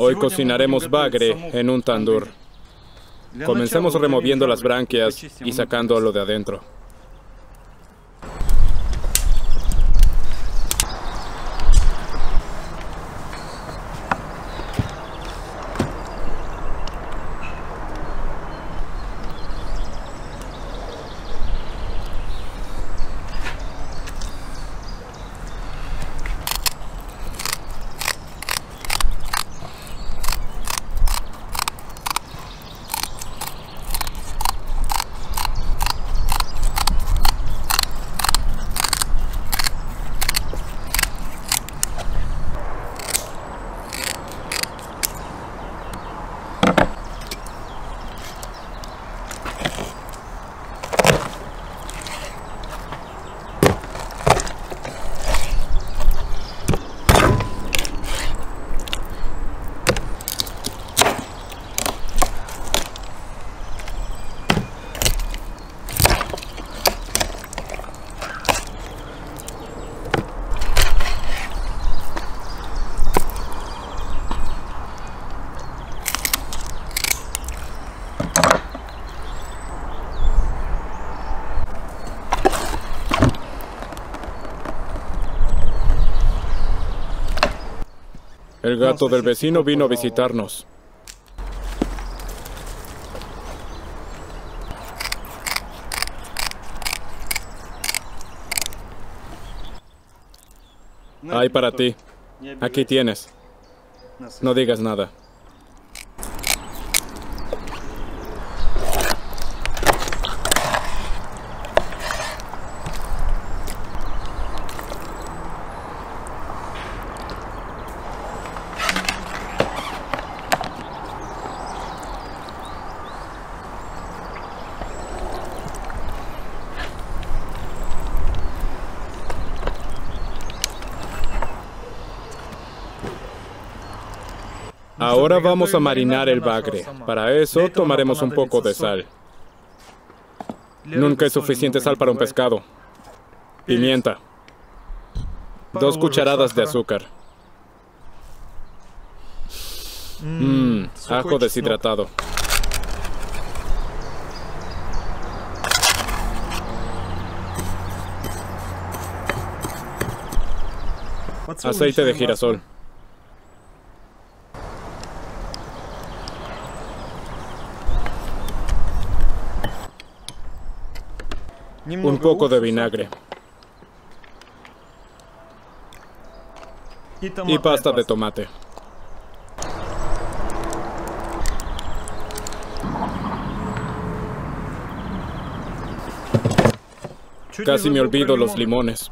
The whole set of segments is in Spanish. Hoy cocinaremos bagre en un tandur. Comenzamos removiendo las branquias y sacando lo de adentro. El gato del vecino vino a visitarnos. Hay para ti. Aquí tienes. No digas nada. Ahora vamos a marinar el bagre. Para eso tomaremos un poco de sal. Nunca es suficiente sal para un pescado. Pimienta. 2 cucharadas de azúcar. Ajo deshidratado. Aceite de girasol. Un poco de vinagre. Y pasta de tomate. Casi me olvido los limones.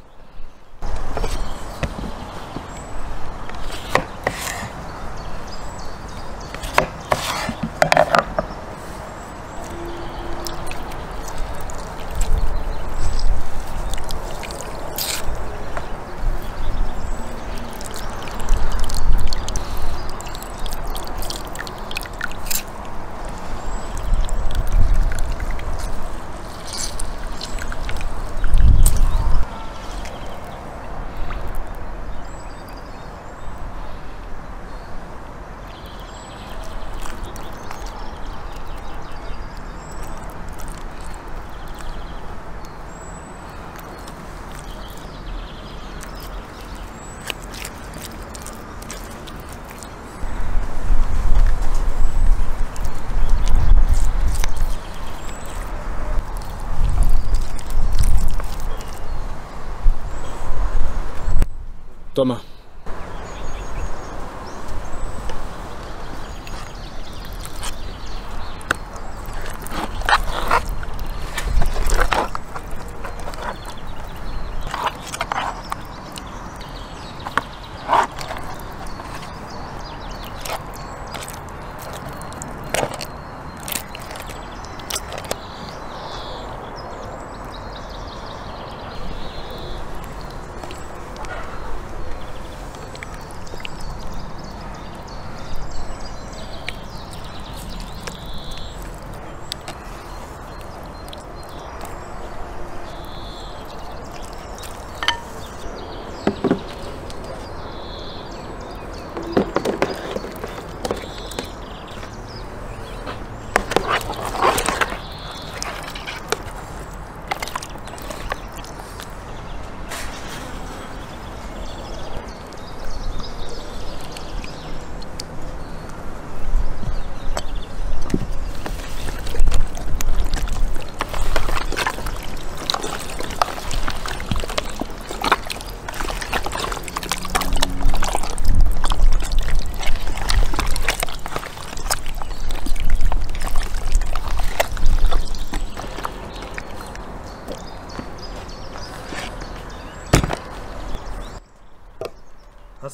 Toma.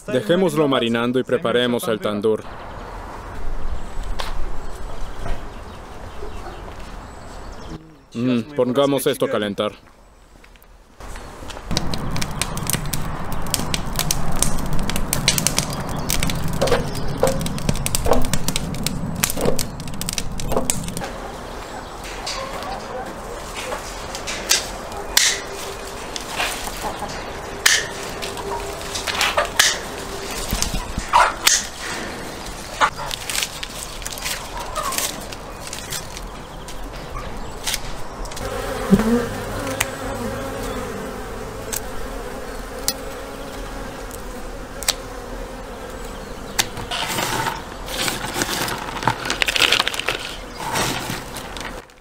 Dejémoslo marinando y preparemos el tandur. Pongamos esto a calentar.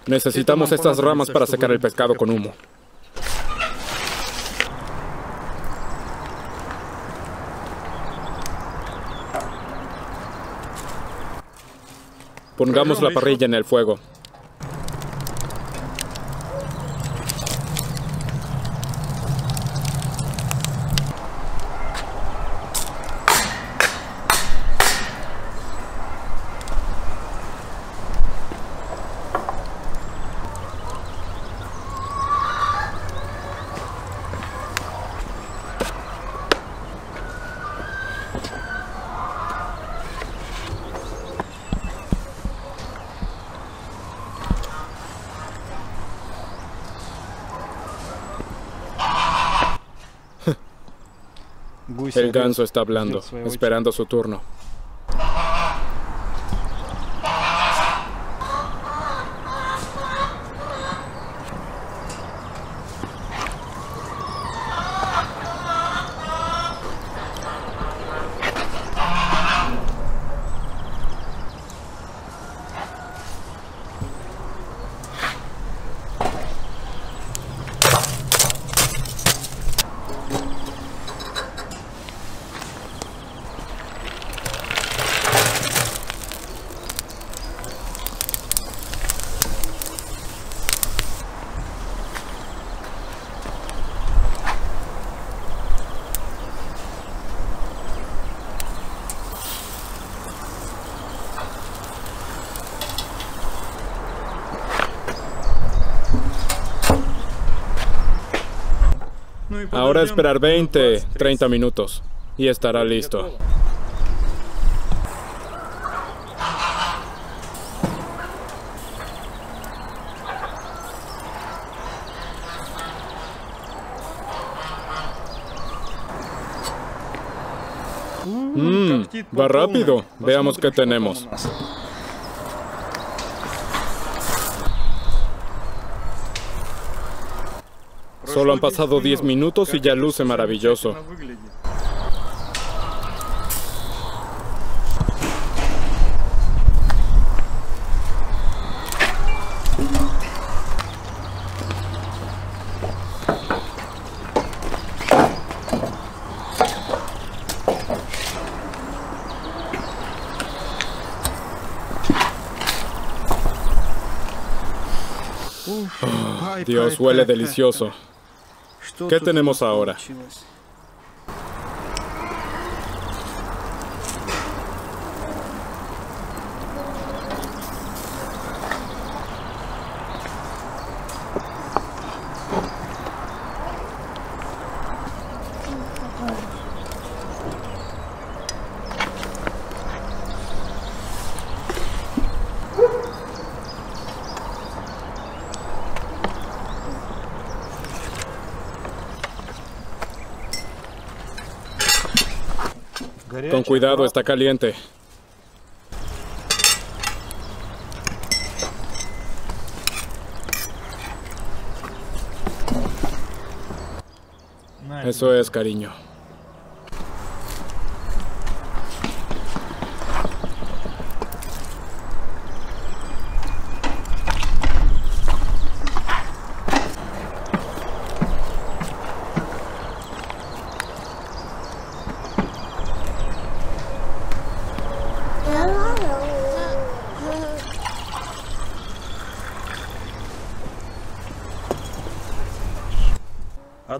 Necesitamos estas ramas para secar el pescado con humo. Pongamos la parrilla en el fuego. El ganso está hablando, esperando su turno. Ahora esperar 20, 30 minutos y estará listo. Va rápido. Veamos qué tenemos. Solo han pasado 10 minutos y ya luce maravilloso. Oh, Dios, huele delicioso. ¿Qué tenemos ahora? Con cuidado, está caliente. Eso es, cariño.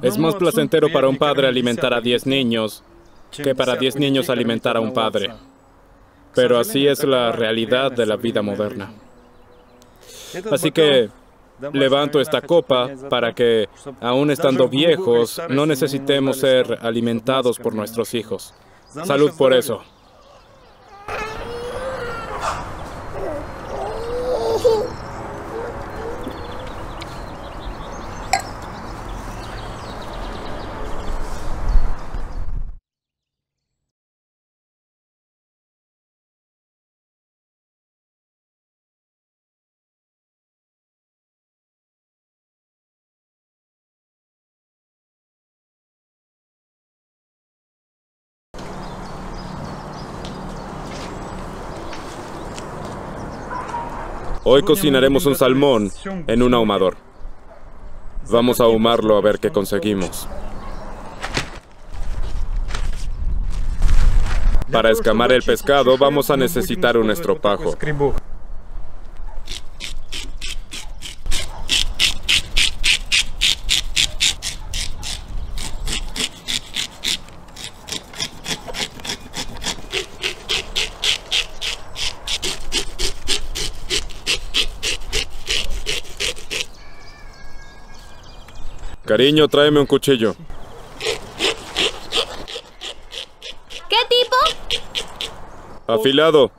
Es más placentero para un padre alimentar a 10 niños que para 10 niños alimentar a un padre. Pero así es la realidad de la vida moderna. Así que levanto esta copa para que, aún estando viejos, no necesitemos ser alimentados por nuestros hijos. Salud por eso. Hoy cocinaremos un salmón en un ahumador. Vamos a ahumarlo a ver qué conseguimos. Para escamar el pescado vamos a necesitar un estropajo. Cariño, tráeme un cuchillo. ¿Qué tipo? Afilado.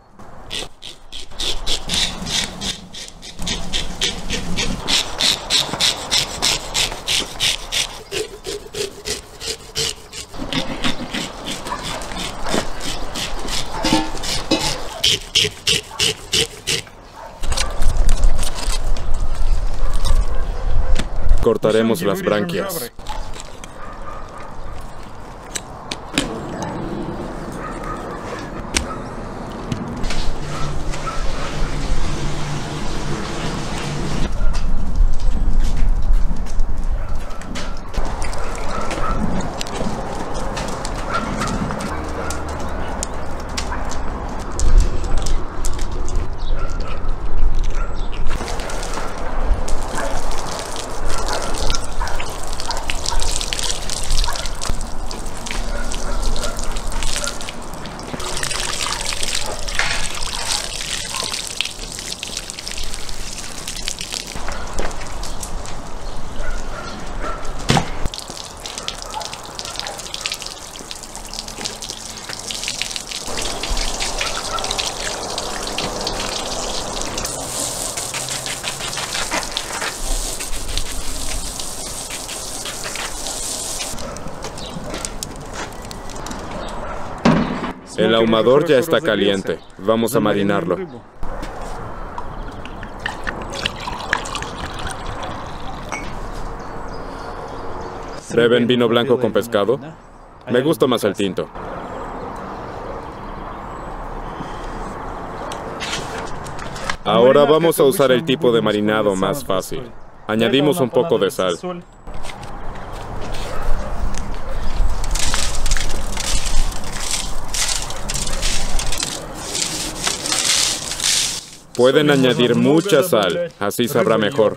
Cortaremos las branquias. El ahumador ya está caliente. Vamos a marinarlo. ¿Beben vino blanco con pescado? Me gusta más el tinto. Ahora vamos a usar el tipo de marinado más fácil. Añadimos un poco de sal. Pueden añadir mucha sal, así sabrá mejor.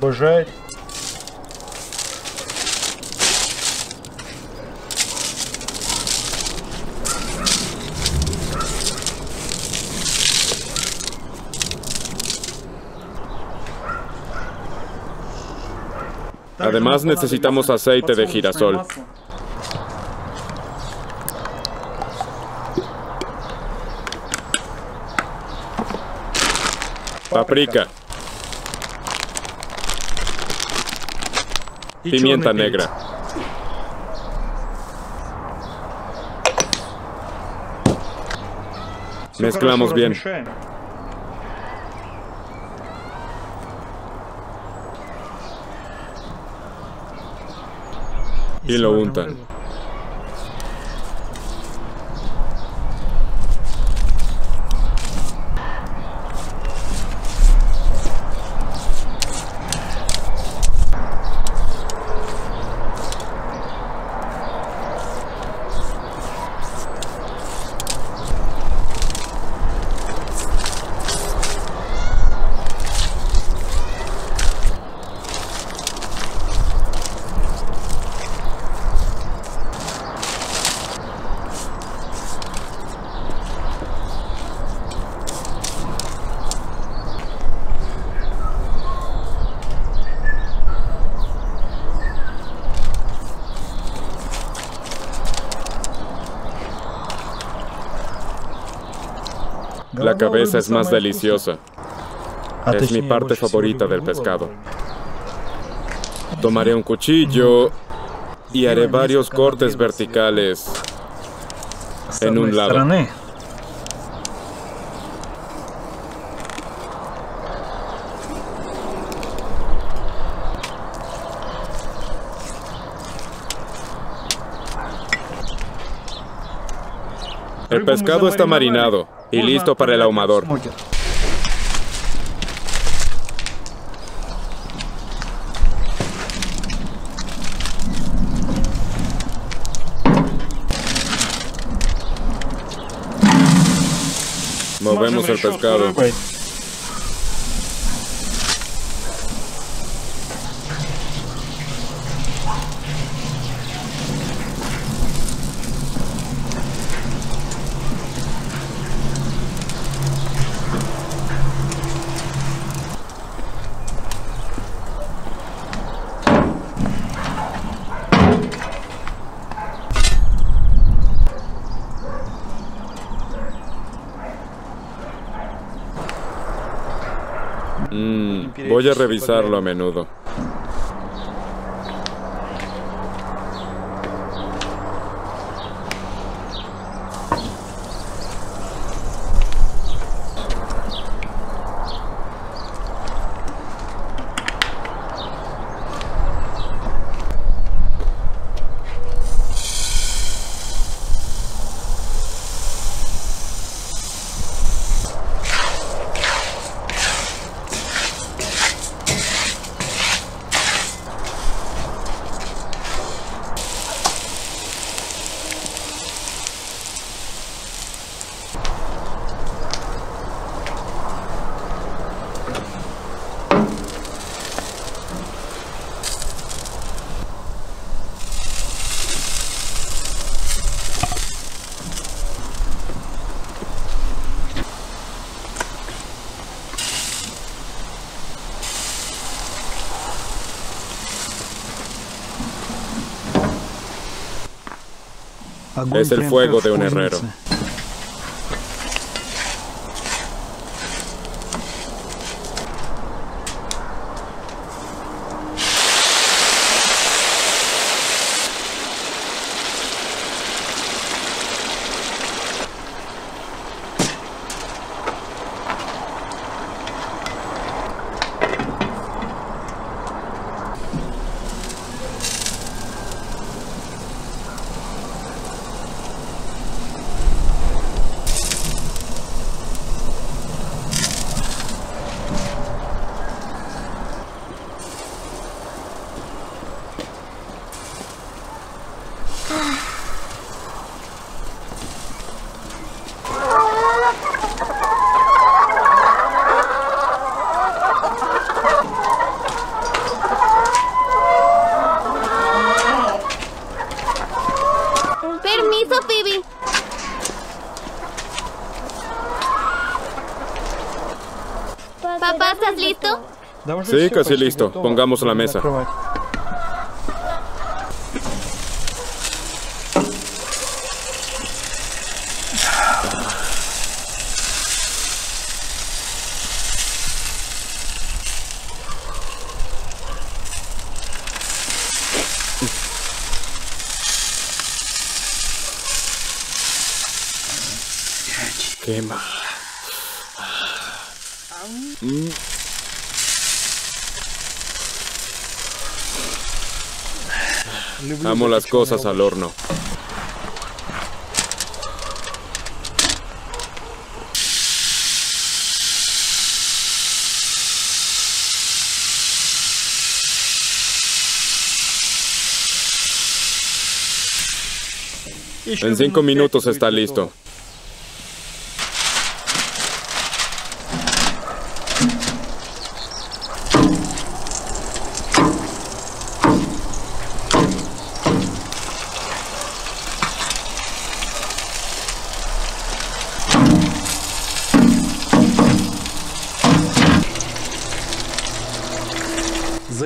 Además, necesitamos aceite de girasol. Paprika. Pimienta negra. Mezclamos bien. Y lo untan. La cabeza es más deliciosa. Es mi parte favorita del pescado. Tomaré un cuchillo y haré varios cortes verticales en un lado. El pescado está marinado y listo para el ahumador. Movemos el pescado. Voy a revisarlo a menudo. Es el fuego de un herrero. Sí, casi listo. Pongamos la mesa. Quema. Amo las cosas al horno. En 5 minutos está listo.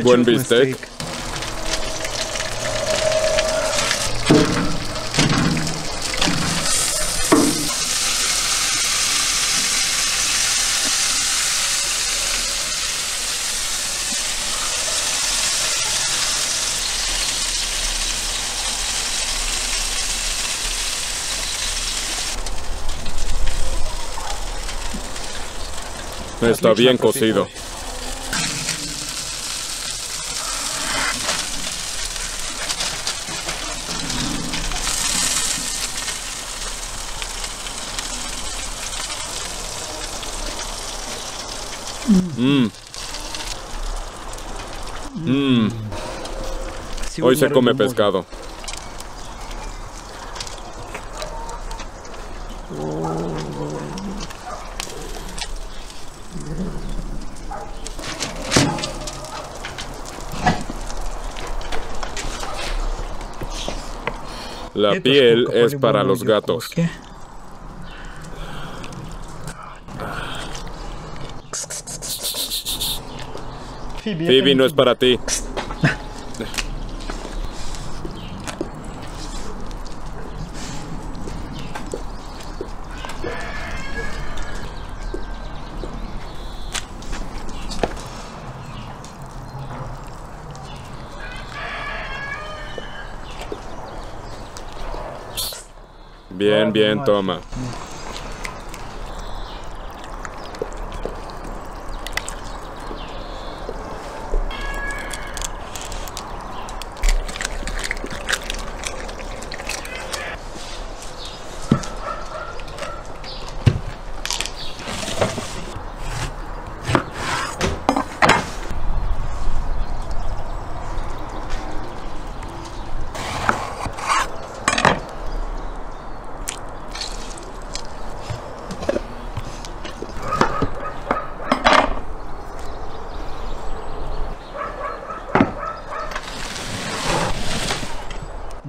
Buen bistec. Está bien cocido. Hoy se come pescado. La piel es para los gatos. Phoebe no es para ti. Bien, bien, toma.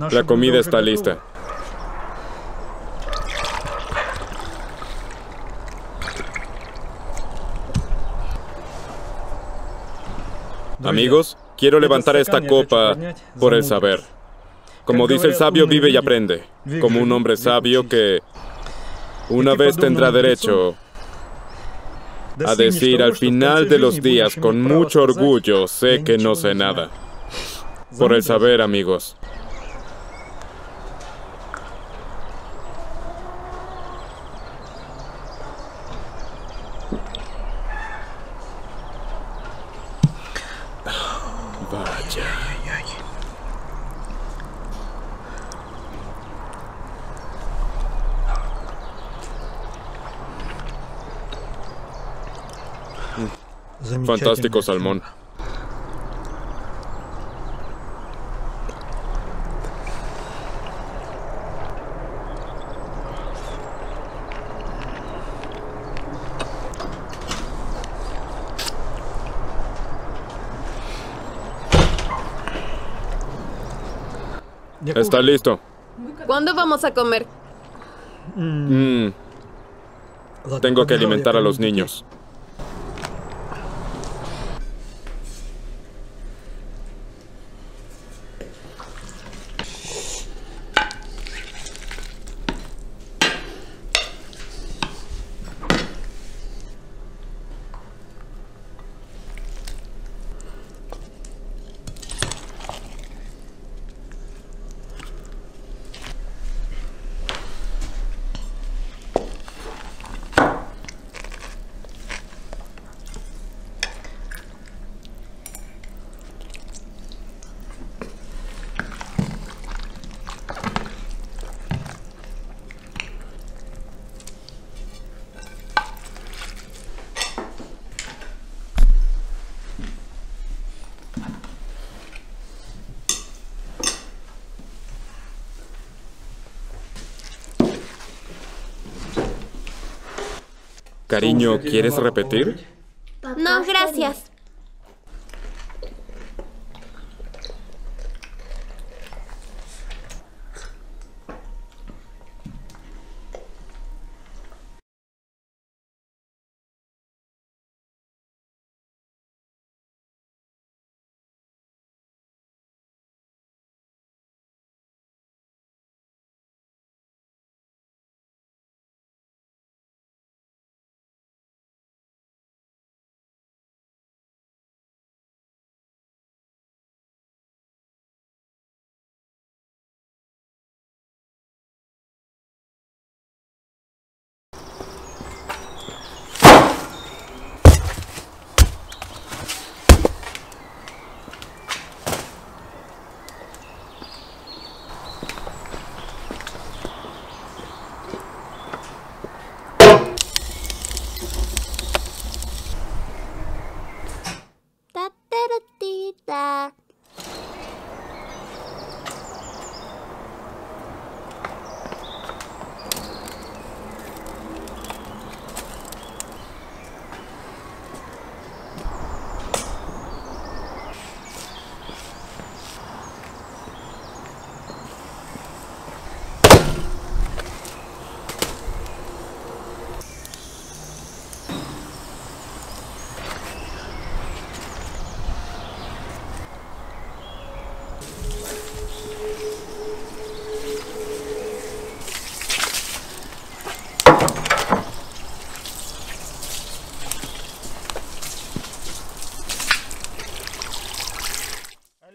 La comida está lista. Amigos, quiero levantar esta copa por el saber. Como dice el sabio, vive y aprende. Como un hombre sabio que una vez tendrá derecho a decir al final de los días con mucho orgullo, sé que no sé nada. Por el saber, amigos. Fantástico salmón. Está listo. ¿Cuándo vamos a comer? Tengo que alimentar a los niños. Cariño, ¿quieres repetir? No, gracias.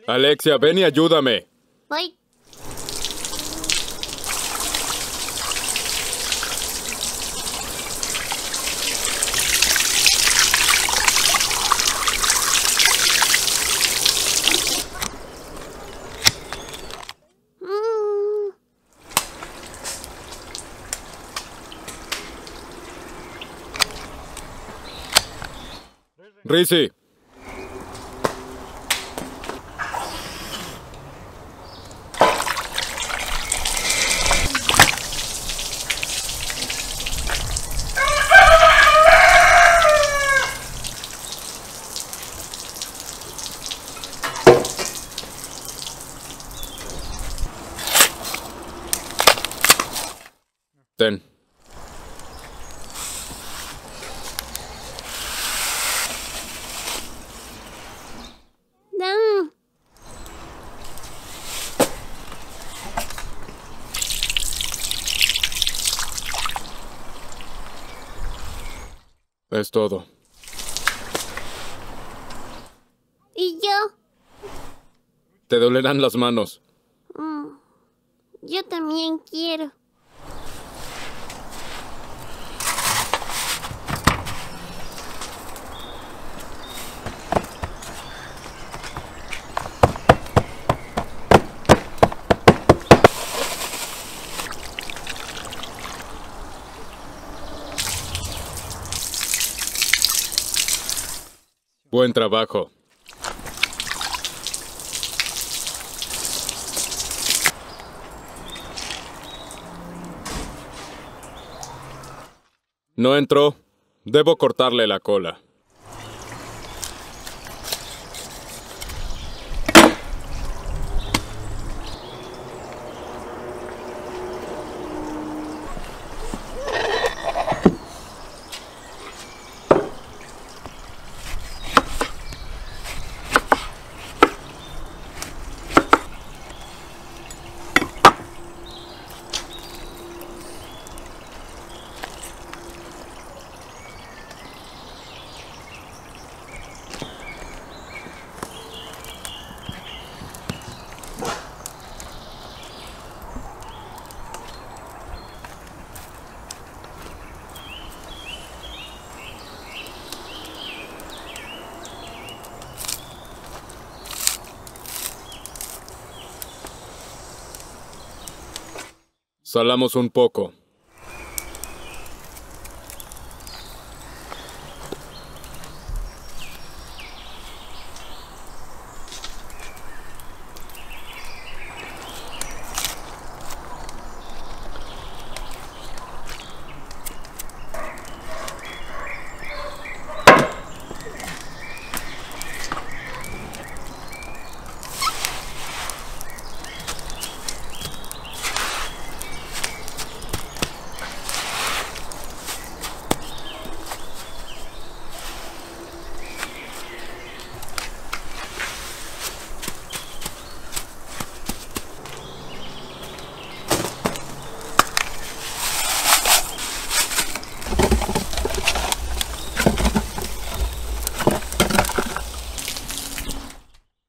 Alexia, ven y ayúdame. Voy. Rizzi. Ten. Es todo. ¿Y yo? Te dolerán las manos. Yo también quiero. Buen trabajo. No entró. Debo cortarle la cola. Salamos un poco.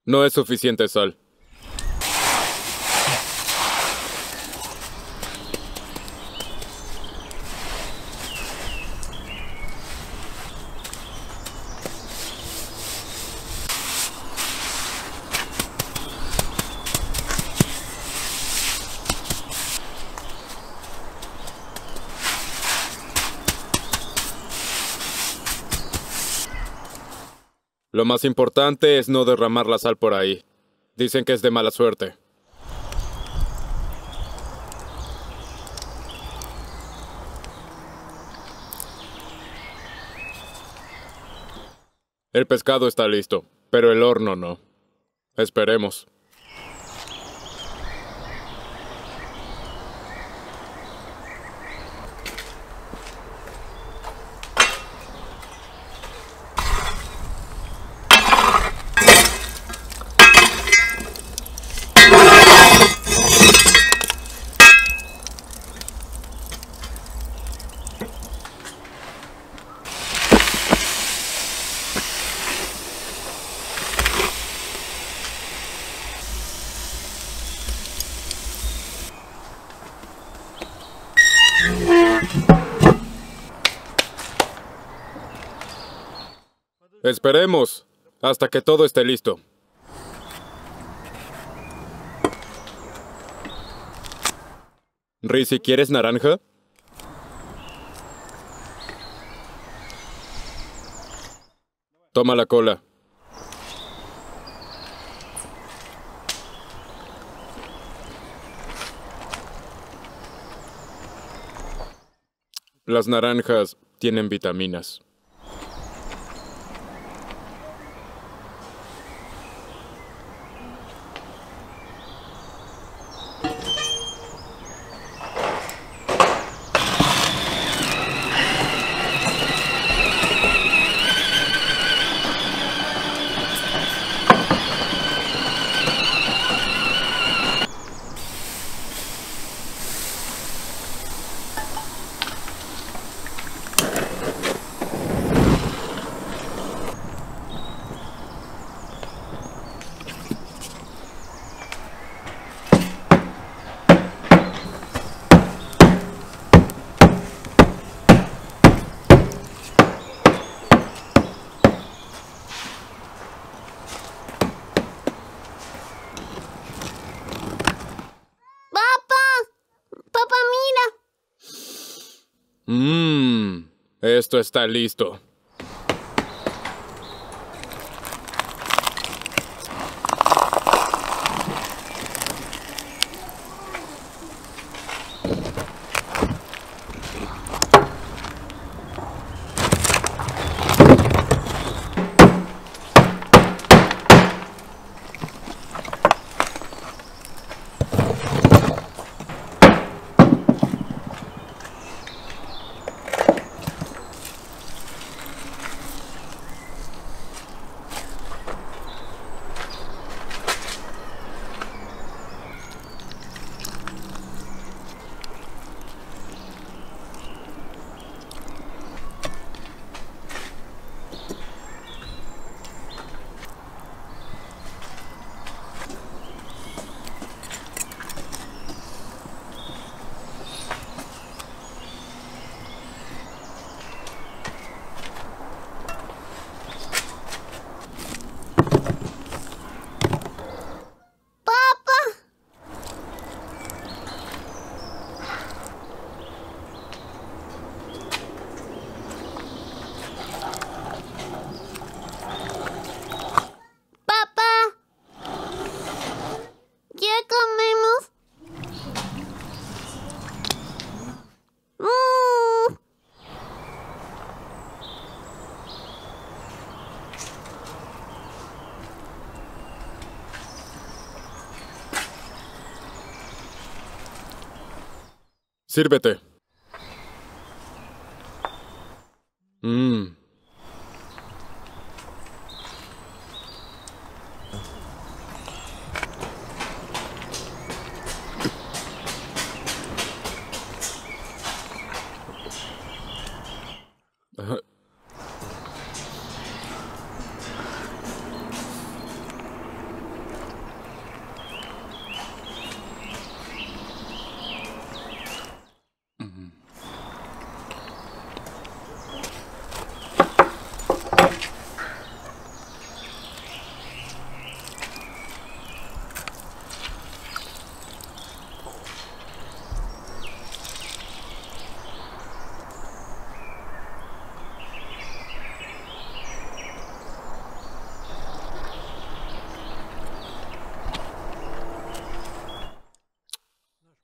No es suficiente sal. Lo más importante es no derramar la sal por ahí. Dicen que es de mala suerte. El pescado está listo, pero el horno no. Esperemos. Esperemos hasta que todo esté listo. Rizzy, ¿quieres naranja? Toma la cola. Las naranjas tienen vitaminas. Esto está listo. Sírvete.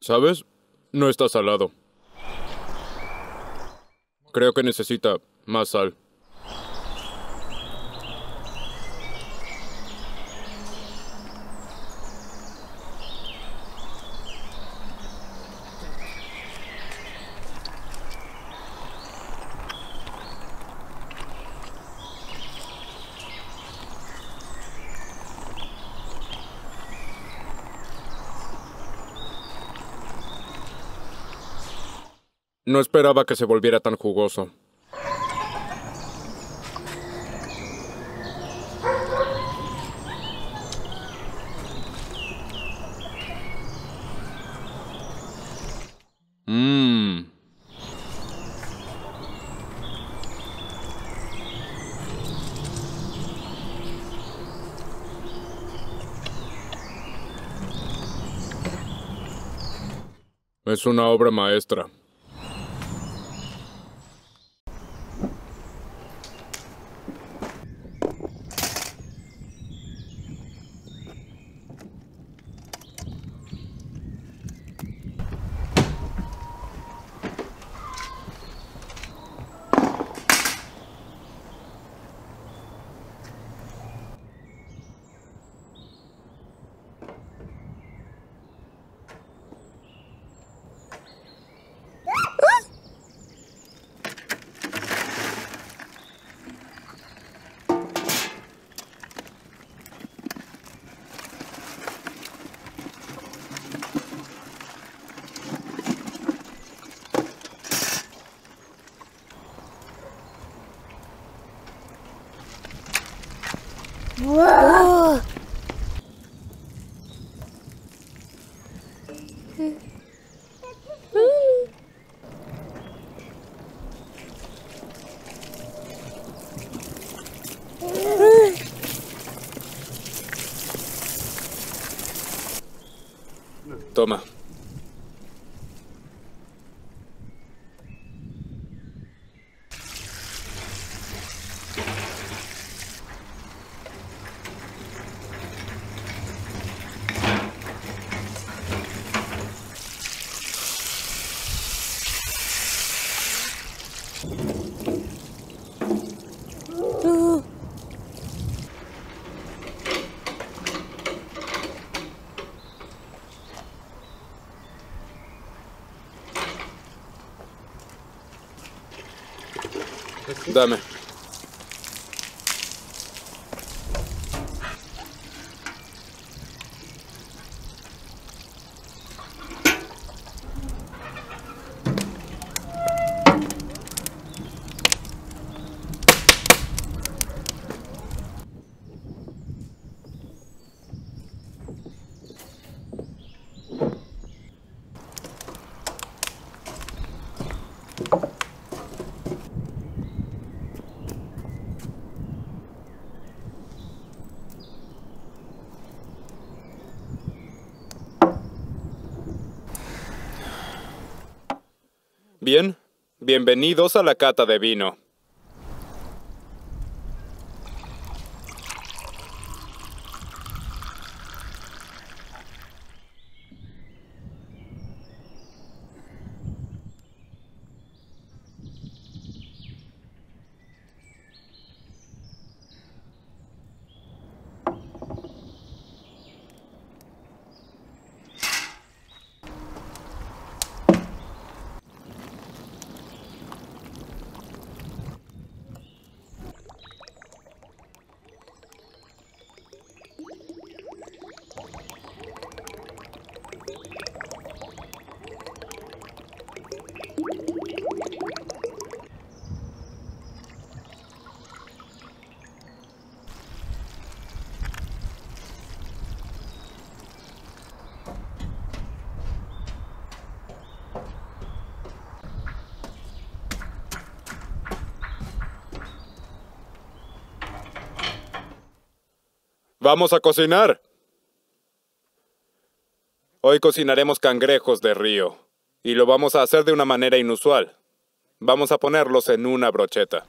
¿Sabes? No está salado. Creo que necesita más sal. No esperaba que se volviera tan jugoso. Es una obra maestra. Toma. Dame. Bien, bienvenidos a la cata de vino. ¡Vamos a cocinar! Hoy cocinaremos cangrejos de río, y lo vamos a hacer de una manera inusual. Vamos a ponerlos en una brocheta.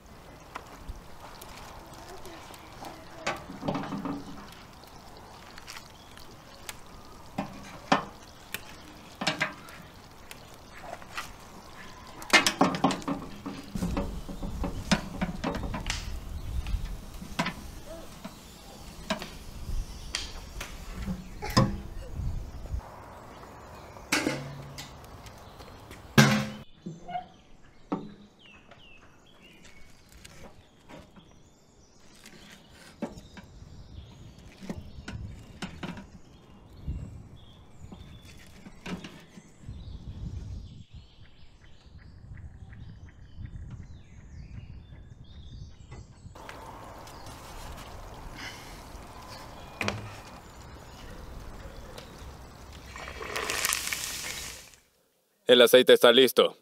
El aceite está listo.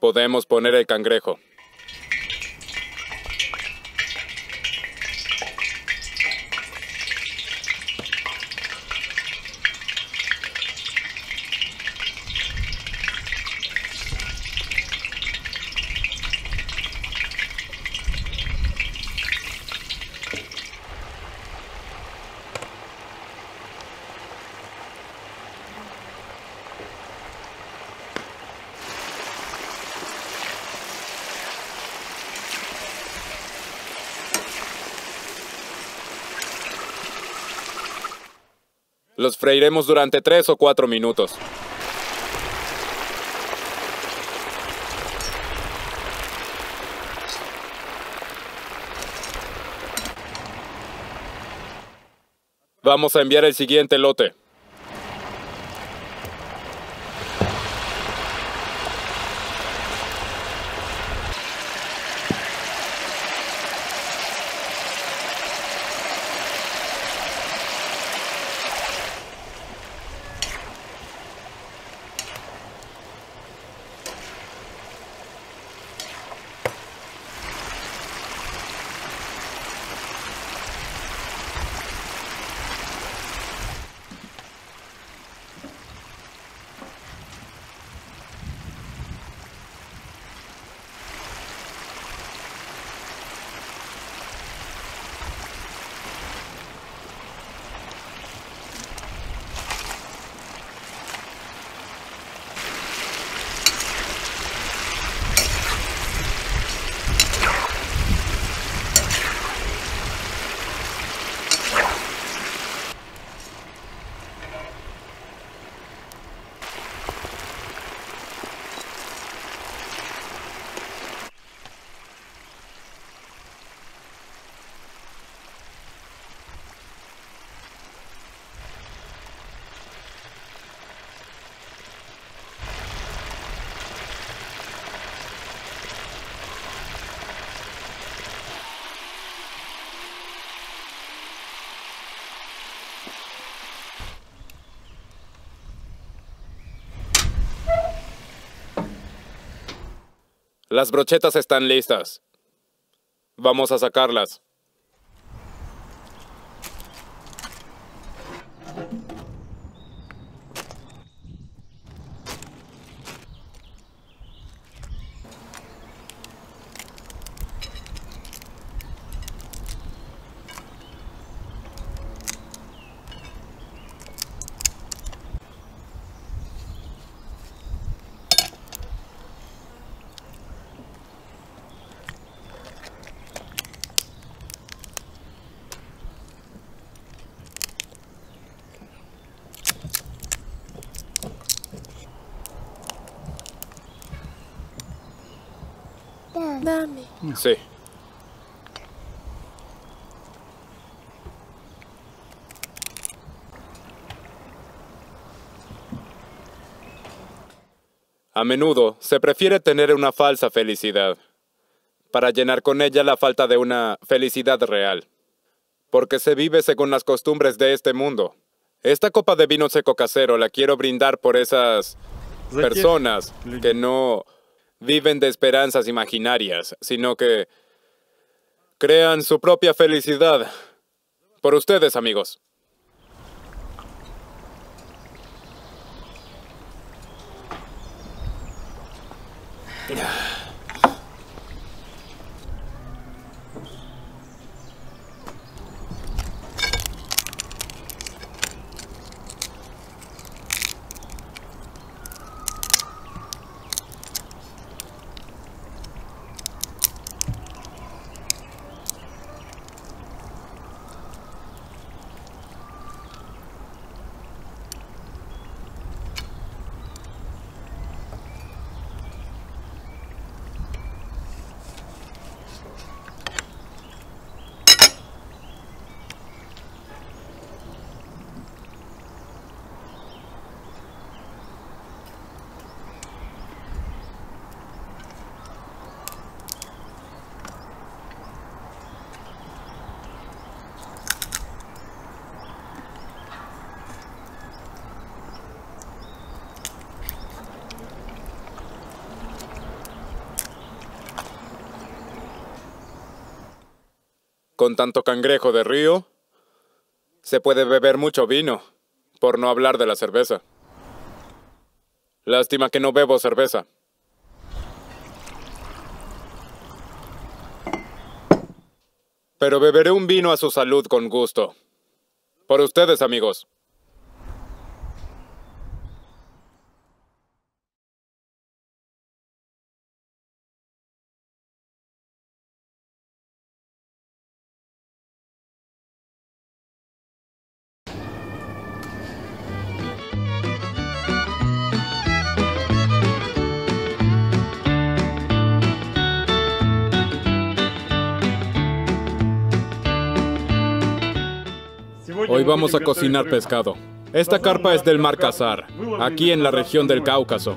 Podemos poner el cangrejo. Los freiremos durante 3 o 4 minutos. Vamos a enviar el siguiente lote. Las brochetas están listas. Vamos a sacarlas. Dame. Sí. A menudo se prefiere tener una falsa felicidad para llenar con ella la falta de una felicidad real, porque se vive según las costumbres de este mundo. Esta copa de vino seco casero la quiero brindar por esas personas que no viven de esperanzas imaginarias, sino que crean su propia felicidad. Por ustedes, amigos. Con tanto cangrejo de río, se puede beber mucho vino, por no hablar de la cerveza. Lástima que no bebo cerveza. Pero beberé un vino a su salud con gusto. Por ustedes, amigos. Hoy vamos a cocinar pescado. Esta carpa es del mar Khazar, aquí en la región del Cáucaso.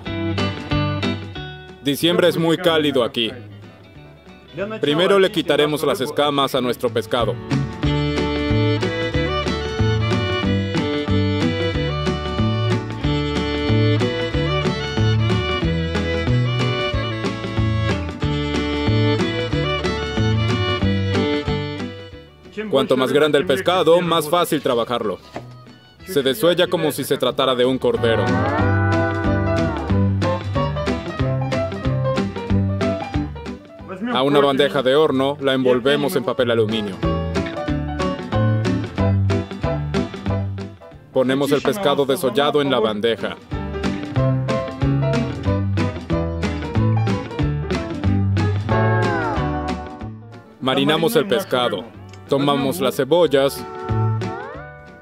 Diciembre es muy cálido aquí. Primero le quitaremos las escamas a nuestro pescado. Cuanto más grande el pescado, más fácil trabajarlo. Se desuella como si se tratara de un cordero. A una bandeja de horno la envolvemos en papel aluminio. Ponemos el pescado desollado en la bandeja. Marinamos el pescado. Tomamos las cebollas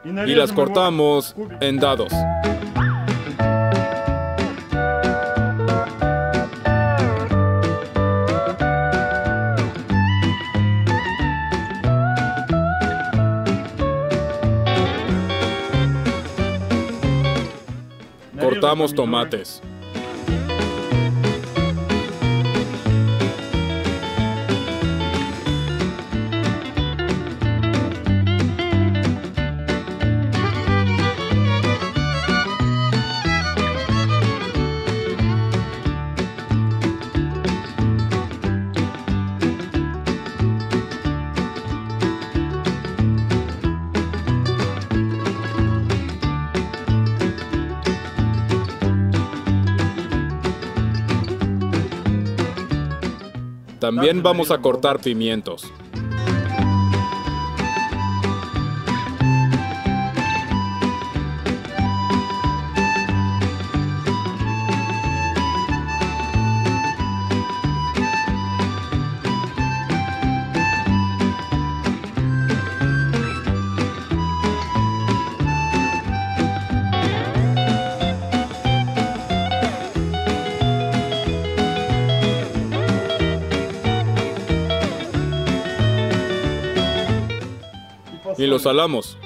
y las cortamos en dados. Cortamos tomates. También vamos a cortar pimientos. Y lo salamos.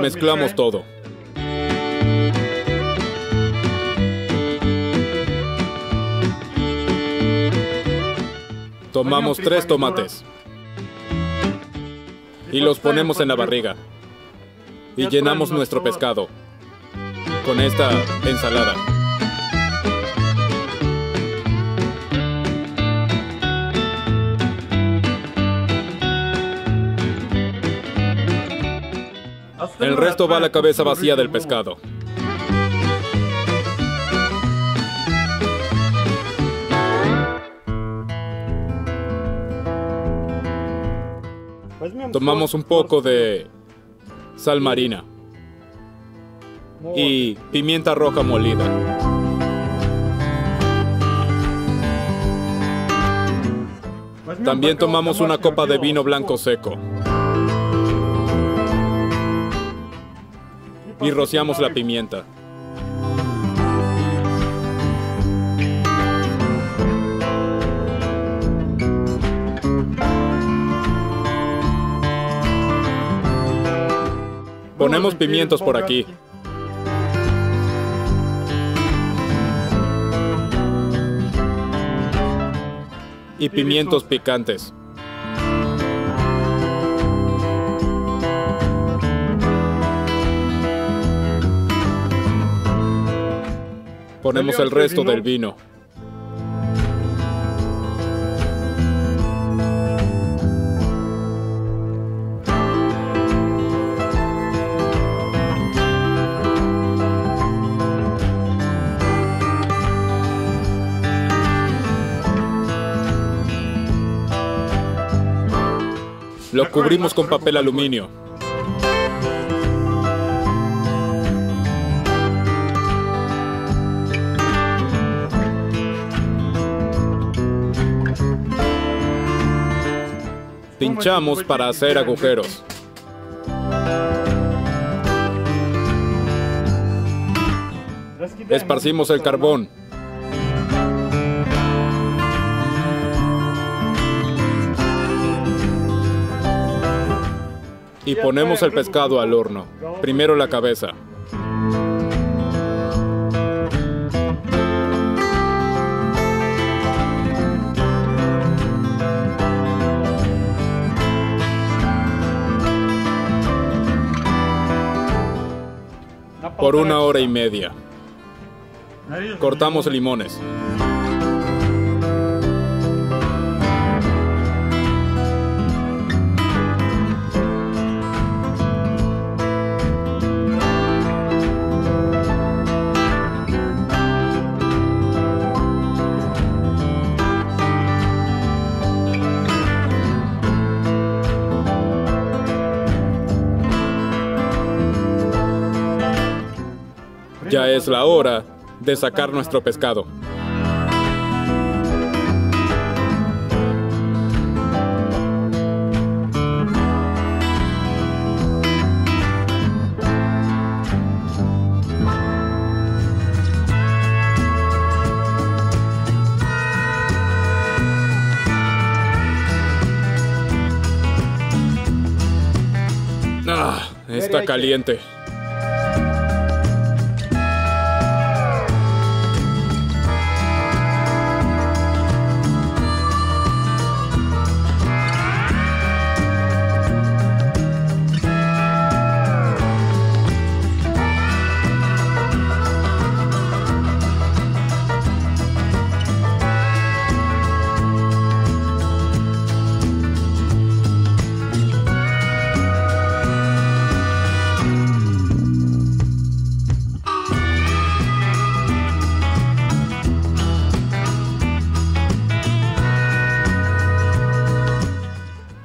Mezclamos todo. Tomamos 3 tomates y los ponemos en la barriga y llenamos nuestro pescado con esta ensalada. El resto va a la cabeza vacía del pescado. Tomamos un poco de sal marina y pimienta roja molida. También tomamos una copa de vino blanco seco. Y rociamos la pimienta. Ponemos pimientos por aquí. Y pimientos picantes. Ponemos el resto del vino. Lo cubrimos con papel aluminio. Pinchamos para hacer agujeros. Esparcimos el carbón. y ponemos el pescado al horno. Primero la cabeza. Por 1 hora y media. Cortamos limones. Ya es la hora de sacar nuestro pescado. Ah, está caliente.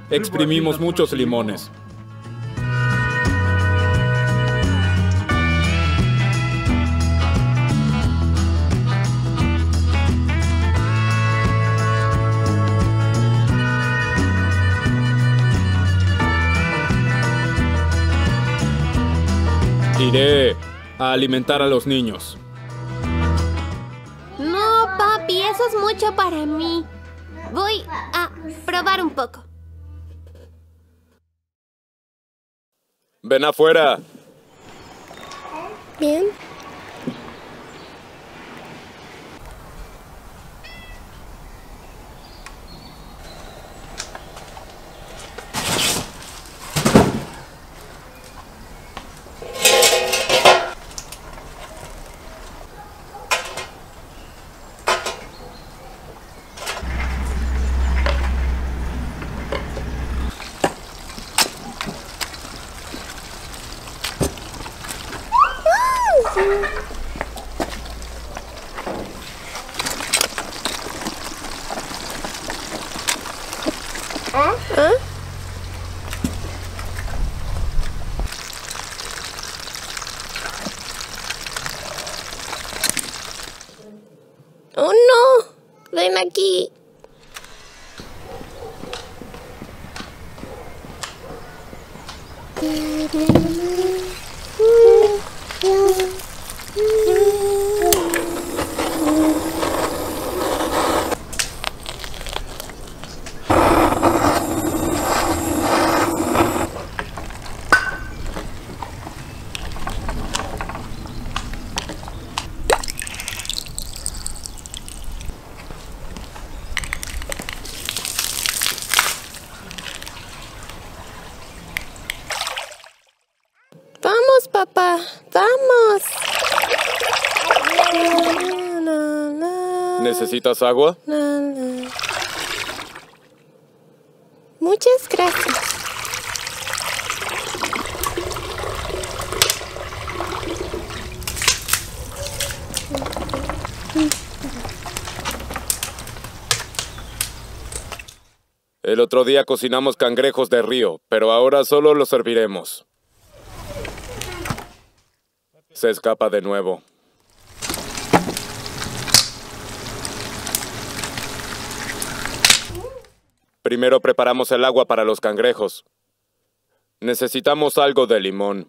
Exprimimos muchos limones. Iré a alimentar a los niños. No, papi, eso es mucho para mí. Voy a probar un poco. ¡Ven afuera! Bien. ¡Oh, no! ¡Ven aquí! Papá, vamos. ¿Necesitas agua? Muchas gracias. El otro día cocinamos cangrejos de río, pero ahora solo los serviremos. Se escapa de nuevo. Primero preparamos el agua para los cangrejos. Necesitamos algo de limón.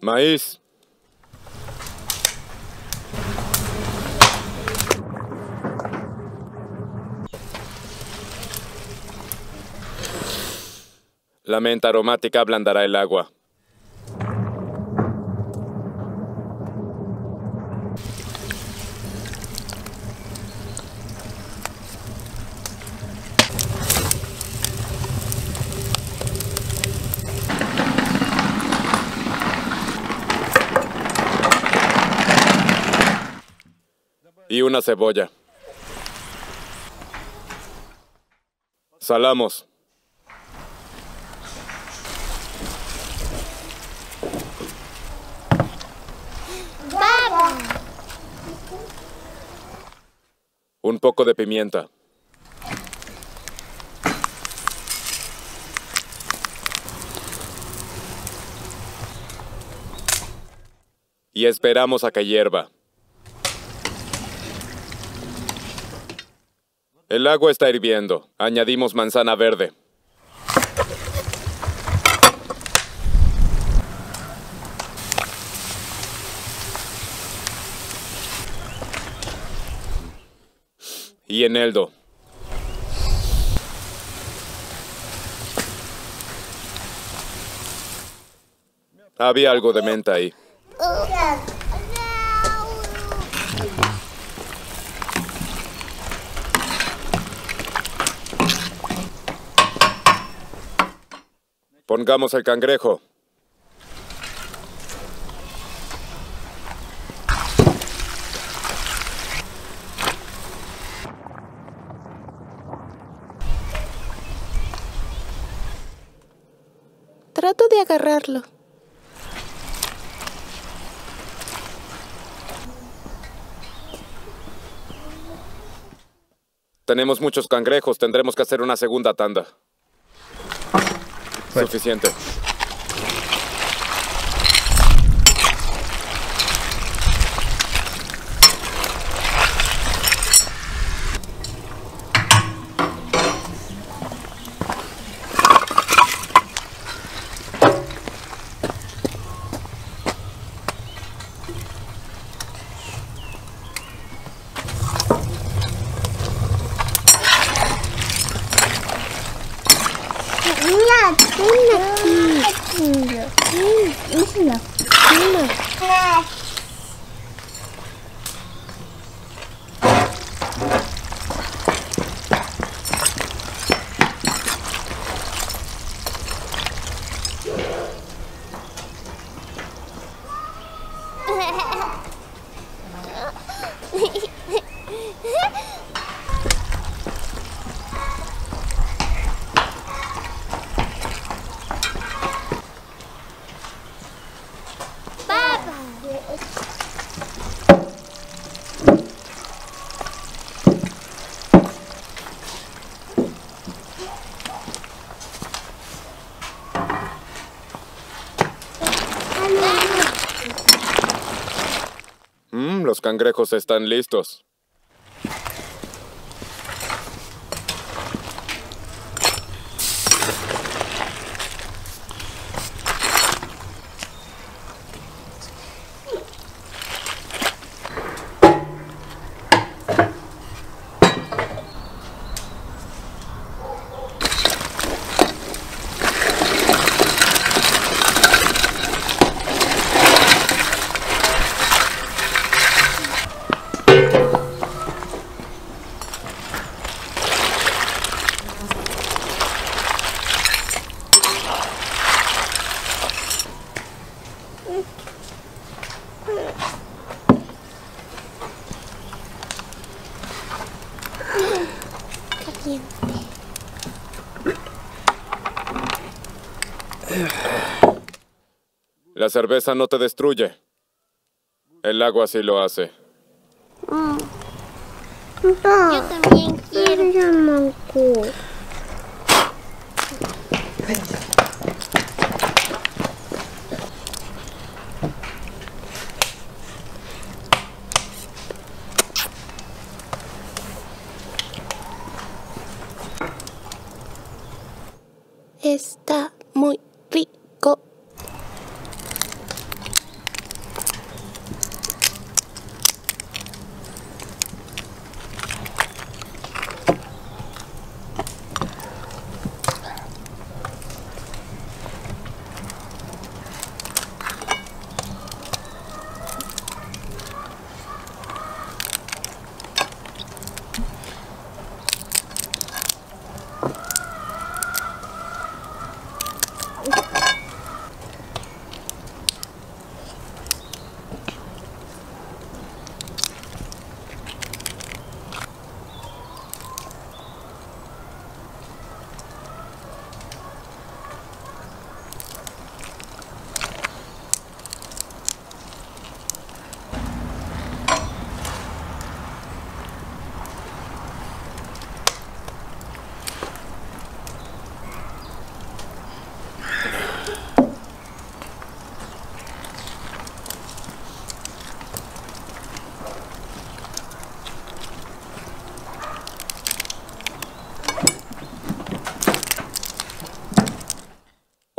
Maíz. La menta aromática ablandará el agua. Y una cebolla. Salamos. ¡Vamos! Un poco de pimienta. Y esperamos a que hierva. El agua está hirviendo. Añadimos manzana verde. Y eneldo. Había algo de menta ahí. Pongamos el cangrejo. Trato de agarrarlo. Tenemos muchos cangrejos, tendremos que hacer una segunda tanda. Suficiente. Los cangrejos están listos. La cerveza no te destruye. El agua sí lo hace. Yo también quiero. Está muy rico.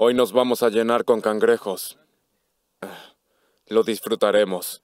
Hoy nos vamos a llenar con cangrejos. Lo disfrutaremos.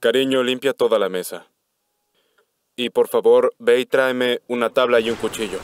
Cariño, limpia toda la mesa. Y por favor, ve y tráeme una tabla y un cuchillo.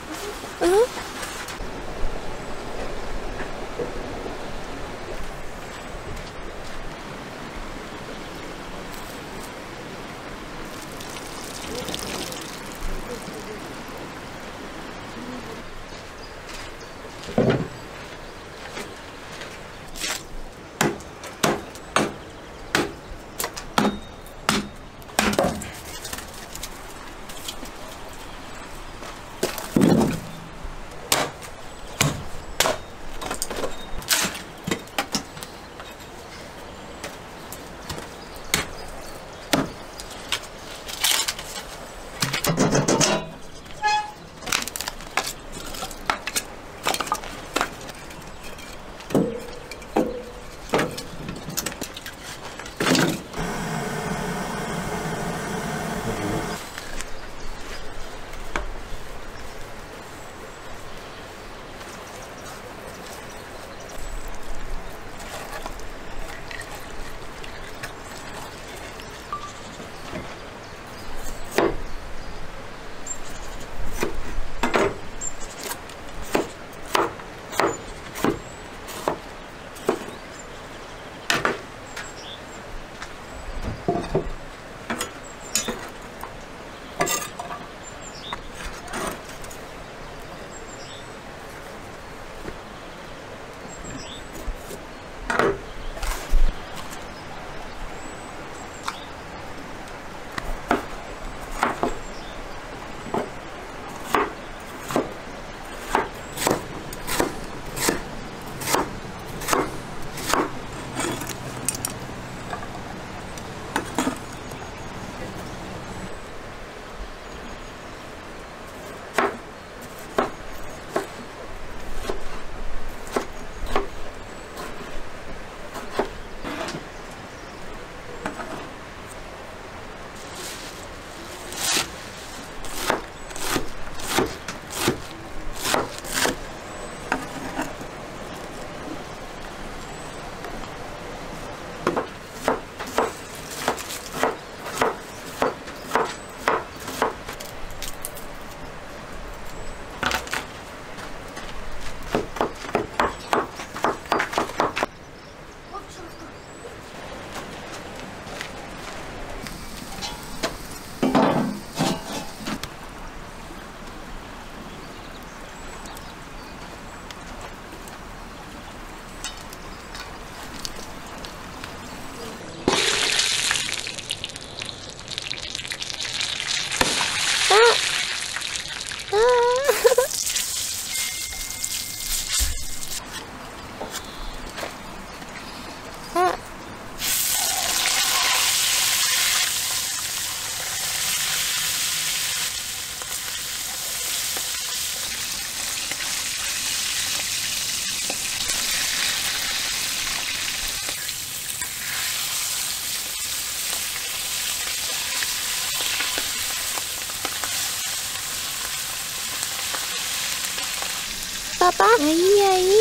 papá. Ahí, ahí.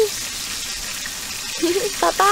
Papá.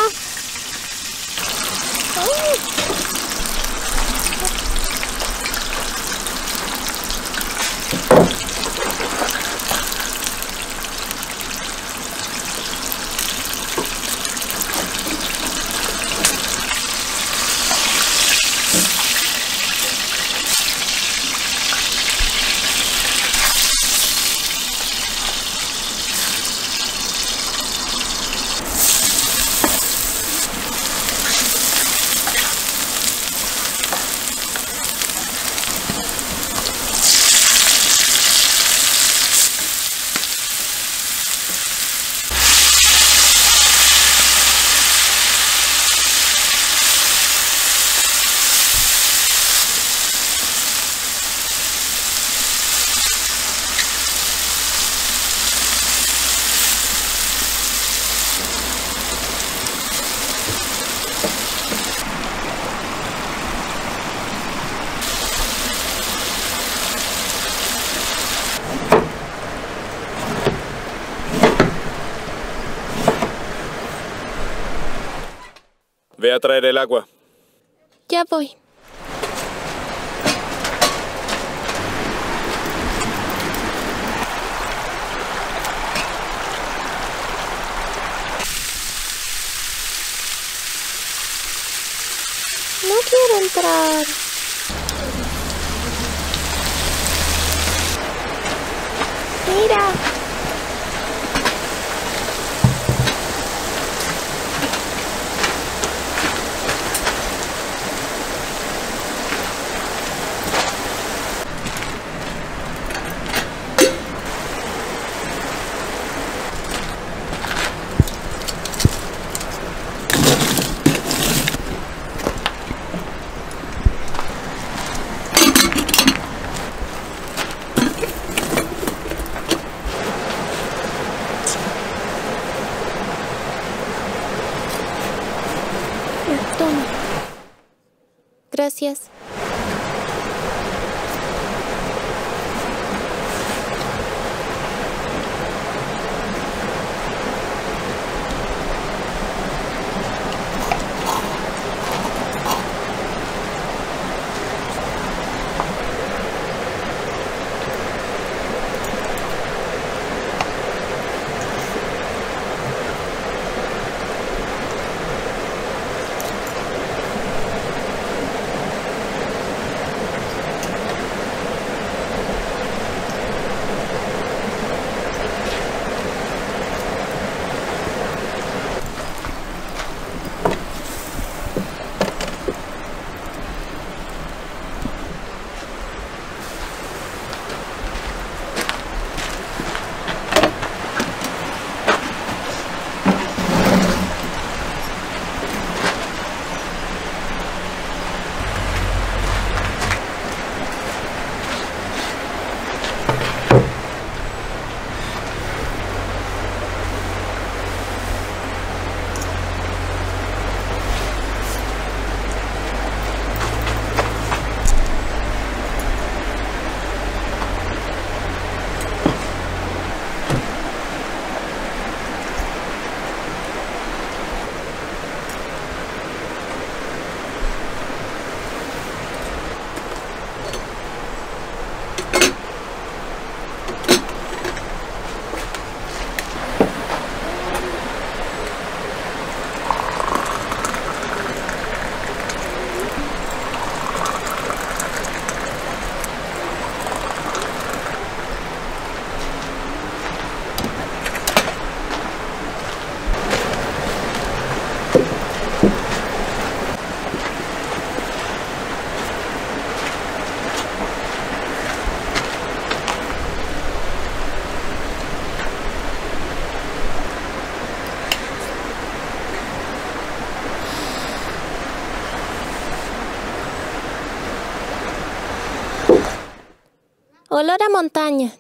Ve a traer el agua. Ya voy. No quiero entrar. Mira. Gracias. Olor a montaña.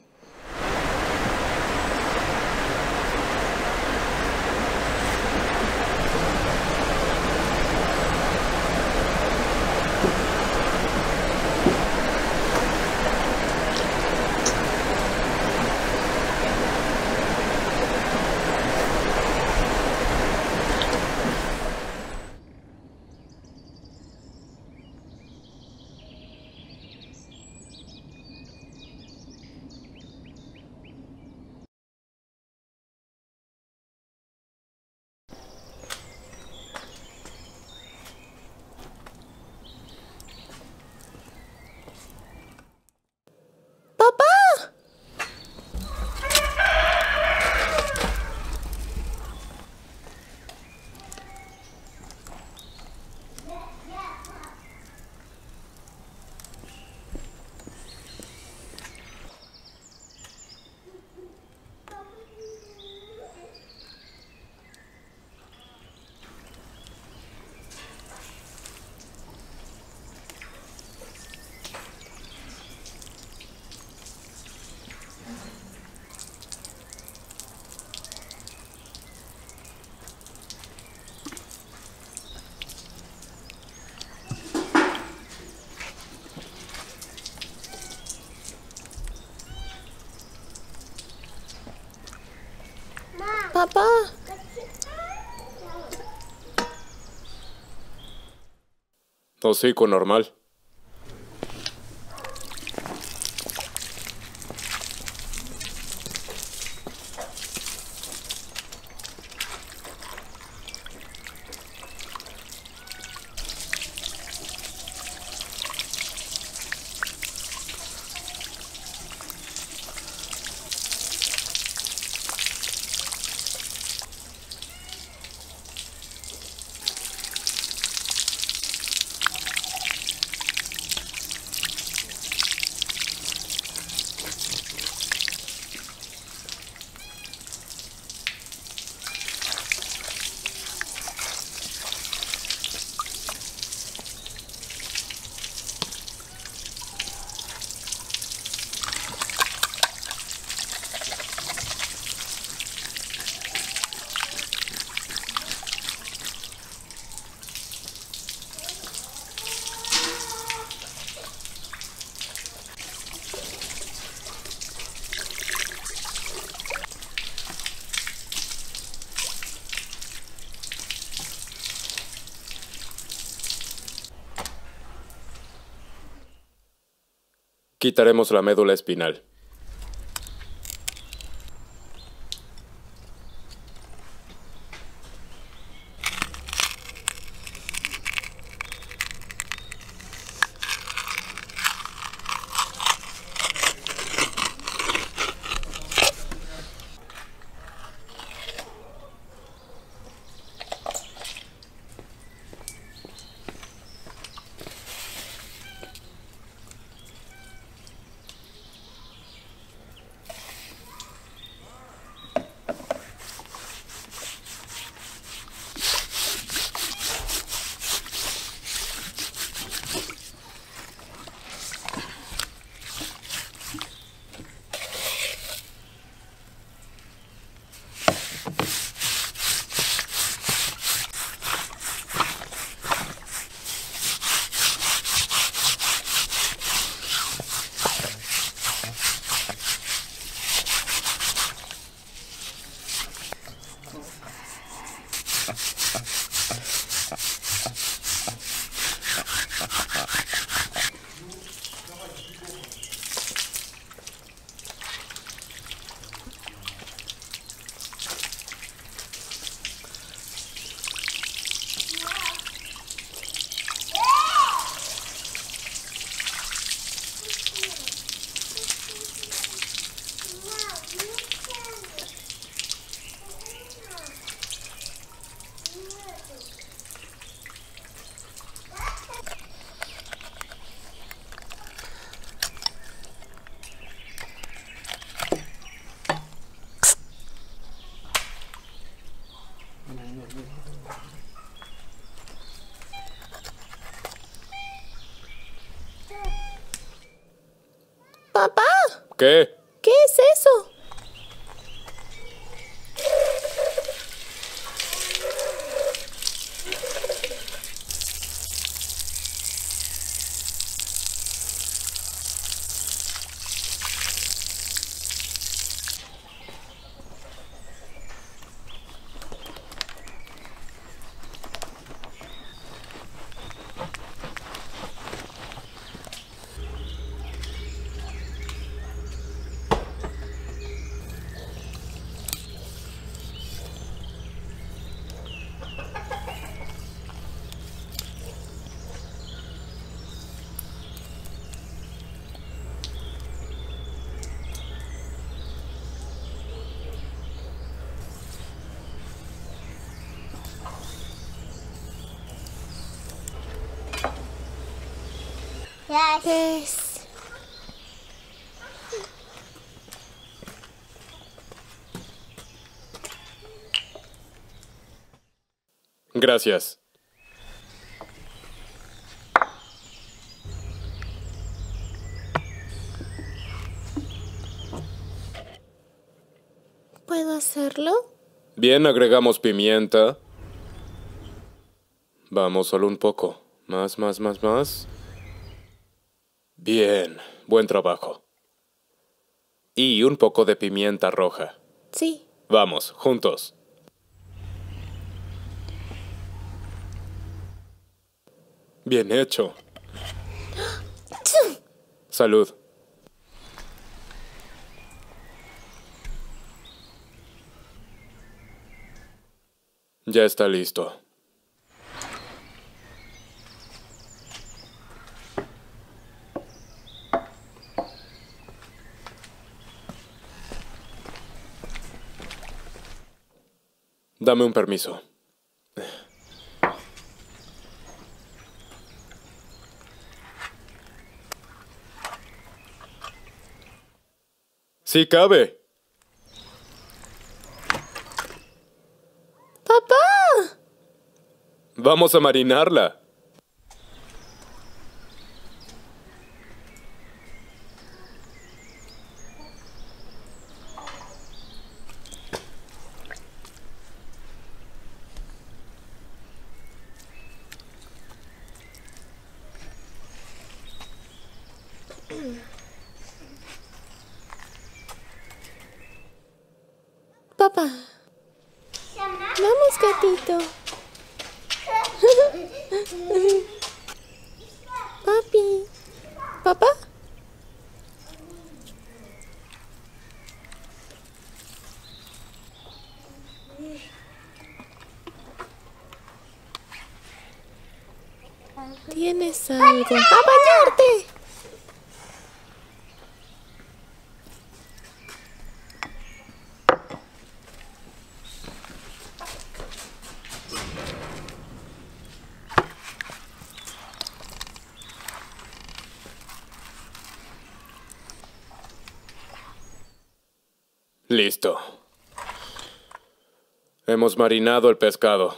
Papa. Hocico normal. Quitaremos la médula espinal. Papá. ¿Qué? ¿Qué es eso? Yes. Gracias. ¿Puedo hacerlo? Bien, agregamos pimienta. Vamos, solo un poco. Más. Bien, buen trabajo. Y un poco de pimienta roja. Sí. Vamos, juntos. Bien hecho. Salud. Ya está listo. Dame un permiso. ¡Sí cabe! ¡Papá! ¡Vamos a marinarla! Papá. Vamos, gatito. Papi. ¿Papá? ¿Tienes algo para bañarte? Listo. Hemos marinado el pescado.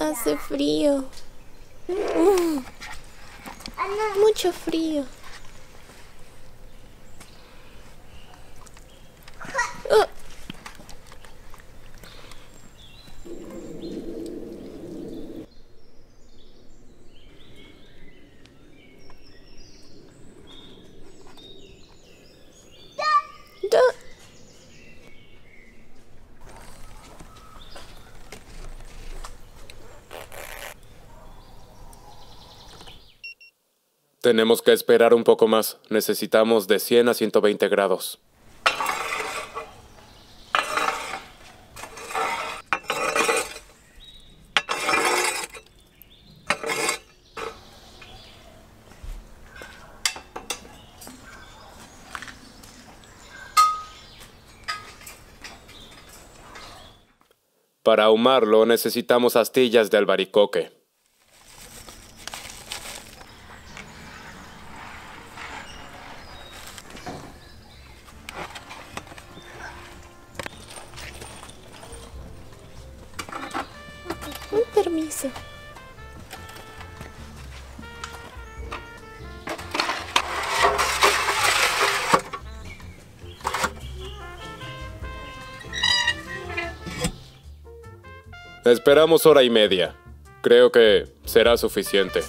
Hace frío. Mucho frío. Tenemos que esperar un poco más. Necesitamos de 100 a 120 grados. Para ahumarlo necesitamos astillas de albaricoque. Permiso. Esperamos hora y media. Creo que será suficiente.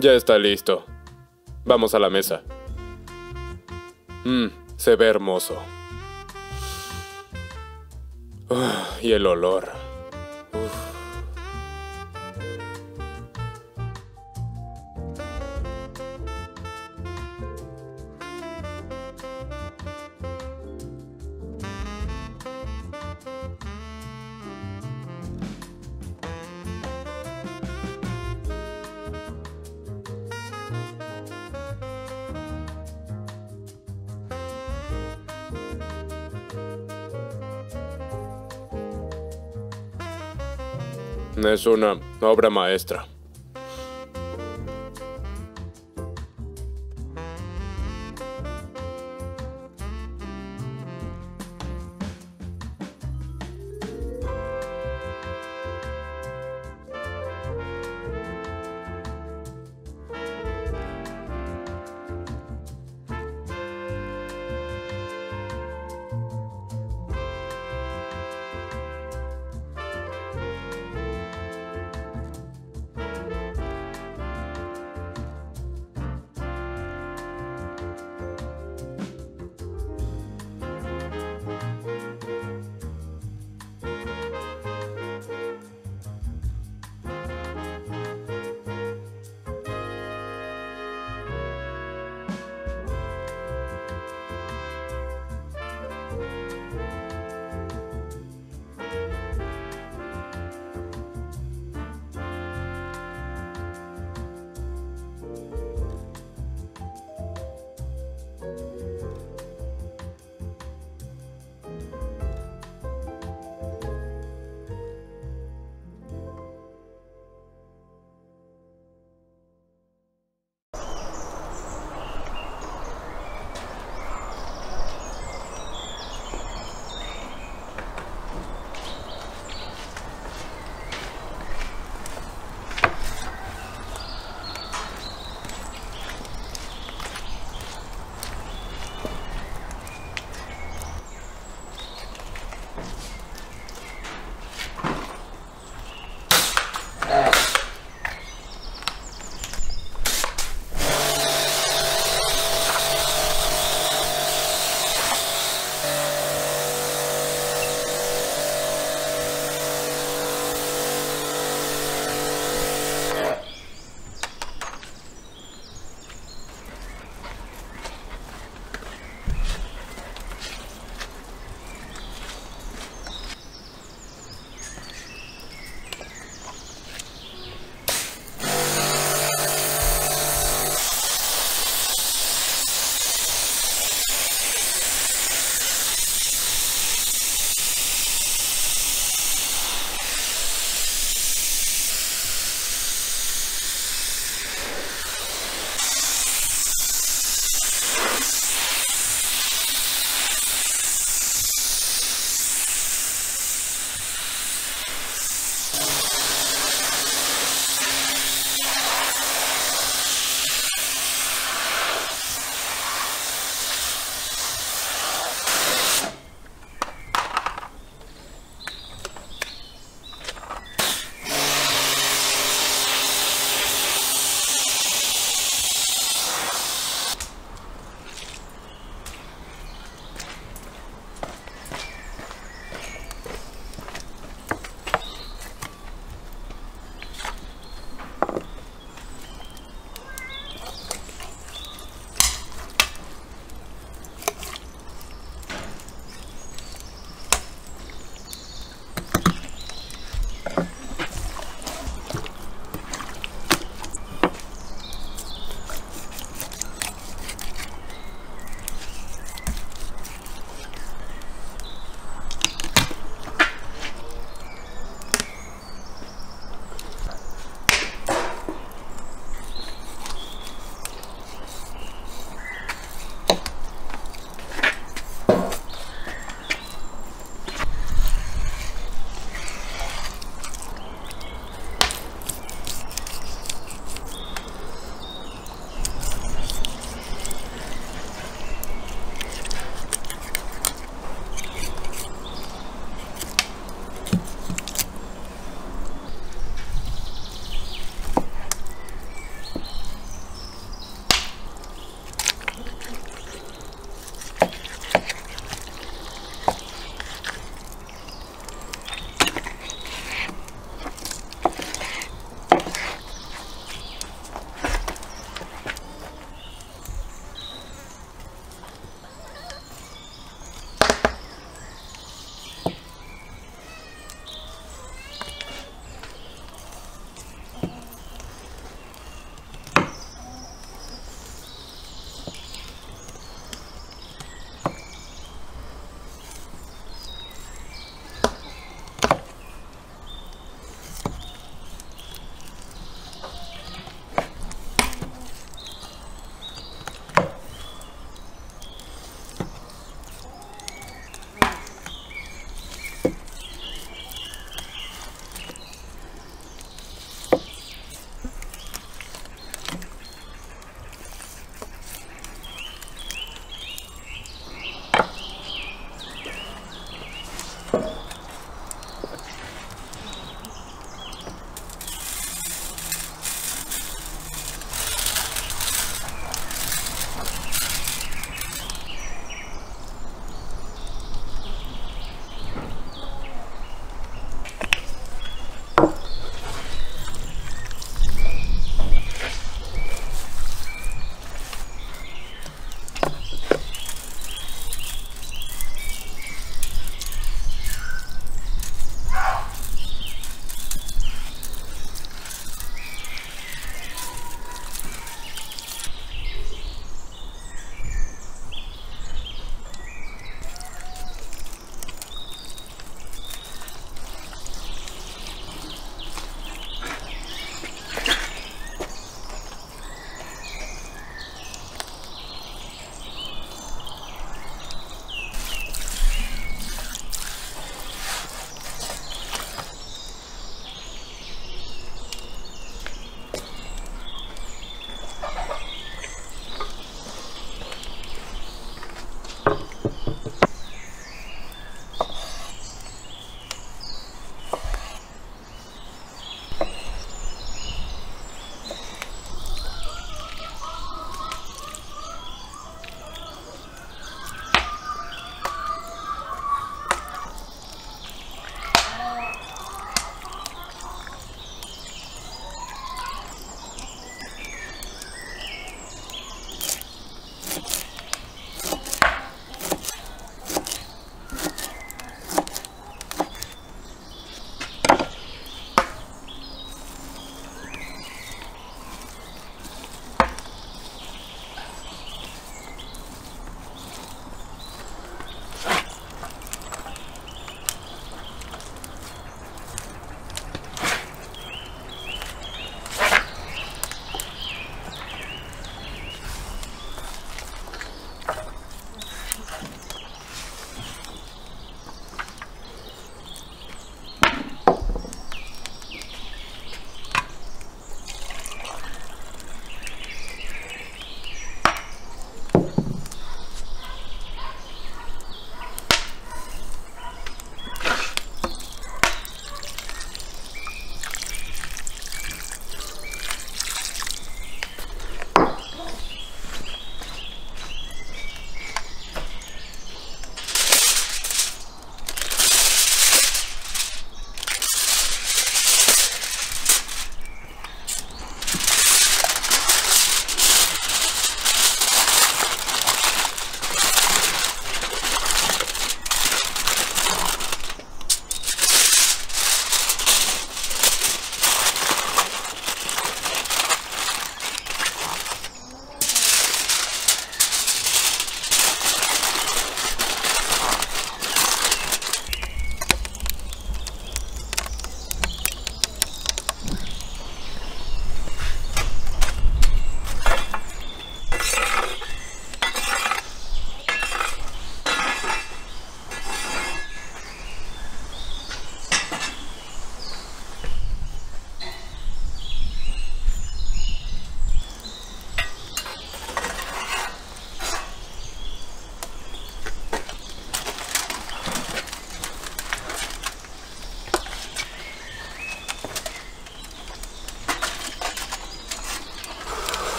Ya está listo. Vamos a la mesa. Se ve hermoso. Y el olor. Es una obra maestra.